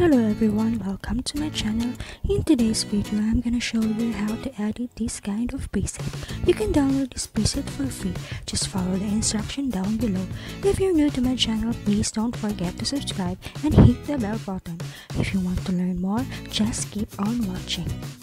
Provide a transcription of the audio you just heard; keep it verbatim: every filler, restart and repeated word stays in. Hello everyone, welcome to my channel. In today's video, I'm gonna show you how to edit this kind of preset. You can download this preset for free. Just follow the instruction down below. If you're new to my channel, please don't forget to subscribe and hit the bell button. If you want to learn more, just keep on watching.